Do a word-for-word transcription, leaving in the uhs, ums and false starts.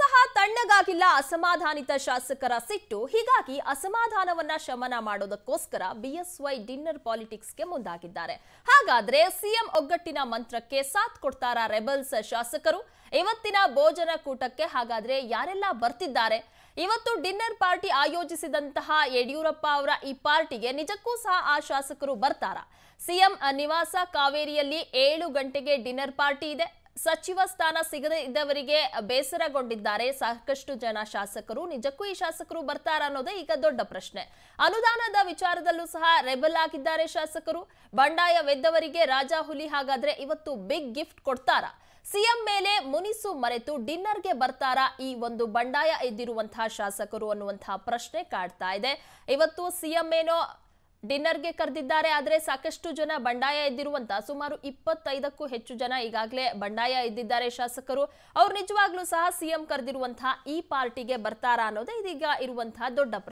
ಸಹ ತಣ್ಣಗಾಗಿಲ್ಲ ಅಸಮಾಧಾನಿತ ಶಾಸಕರ ಸಿಟ್ಟು ಹೀಗಾಗಿ ಅಸಮಾಧಾನವನ್ನ ಶಮನ ಮಾಡೋದಕ್ಕೋಸ್ಕರ ಬಿಎಸ್ವೈ ಡಿನ್ನರ್ ಪಾಲಿಟಿಕ್ಸ್ ಗೆ ಮುಂದಾಗಿದ್ದಾರೆ ಹಾಗಾದ್ರೆ ಸಿಎಂ ಒಗ್ಗಟ್ಟಿನ ಮಂತ್ರಕ್ಕೆ ಸಾಥ್ ಕೊಡ್ತಾರಾ ರೆಬಲ್ಸ್ ಶಾಸಕರು ಇವತ್ತಿನ ಭೋಜನ ಕೂಟಕ್ಕೆ ಹಾಗಾದ್ರೆ ಯಾರೆಲ್ಲ ಬರ್ತಿದ್ದಾರೆ ಇವತ್ತು ಡಿನ್ನರ್ ಪಾರ್ಟಿ ಆಯೋಜಿಸಿದಂತಹ ಯಡಿಯೂರಪ್ಪ ಅವರ ಈ ಪಾರ್ಟಿಗೆ ನಿಜಕ್ಕೂ ಸಹ ಆ ಶಾಸಕರು ಬರ್ತಾರಾ ಸಿಎಂ ನಿವಾಸ ಕಾವೇರಿಯಲ್ಲಿ ಏಳು ಗಂಟೆಗೆ ಡಿನ್ನರ್ ಪಾರ್ಟಿ ಇದೆ ಸಚಿವ ಸ್ಥಾನ ಸಿಗದೆ ಇದ್ದವರಿಗೆ ಬೇಸರಗೊಂಡಿದ್ದಾರೆ ಸಾಕಷ್ಟು ಜನ ಶಾಸಕರು ನಿಜಕ್ಕೂ ಈ ಶಾಸಕರು ಬರ್ತಾರ ಅನ್ನೋದೇ ಈಗ ದೊಡ್ಡ ಪ್ರಶ್ನೆ ಅನುದಾನದ ವಿಚಾರದಲ್ಲೂ ಸಹ ರೆಬಲ್ ಆಗಿದ್ದಾರೆ ಶಾಸಕರು ಬಂಡಾಯವೆದ್ದವರಿಗೆ ರಾಜಾ ಹುಲಿ ಹಾಗಾದ್ರೆ ಇವತ್ತು ಬಿಗ್ ಗಿಫ್ಟ್ ಕೊಡ್ತಾರಾ ಸಿಎಂ ಮೇಲೆ ಮುನಿಸು ಮರೆತು ಡಿನ್ನರ್ಗೆ ಬರ್ತಾರಾ ಈ ಒಂದು ಬಂಡಾಯ ಎದ್ದಿರುವಂತಹ ಶಾಸಕರು ಅನ್ನುವಂತಹ ಪ್ರಶ್ನೆ ಕಾಡ್ತಾ ಇದೆ ಇವತ್ತು ಸಿಎಂ ಏನೋ ಡಿನ್ನರ್ಗೆ ಕರೆದಿದ್ದಾರೆ ಆದರೆ ಸಾಕಷ್ಟು ಜನ ಬಂಡಾಯ ಎದ್ದಿರುವಂತಹ ಸುಮಾರು ಇಪ್ಪತ್ತೈದಕ್ಕೂ ಹೆಚ್ಚು ಜನ ಈಗಾಗಲೇ ಬಂಡಾಯ ಎದ್ದಿದ್ದಾರೆ ಶಾಸಕರು ಅವರು ನಿಜವಾಗ್ಲೂ ಸಹ ಸಿಎಂ ಕರೆದಿರುವಂತಹ ಈ ಪಾರ್ಟಿಗೆ ಬರ್ತಾರಾ ಅನ್ನೋದೇ ಇದೀಗ ಇರುವಂತಹ ದೊಡ್ಡ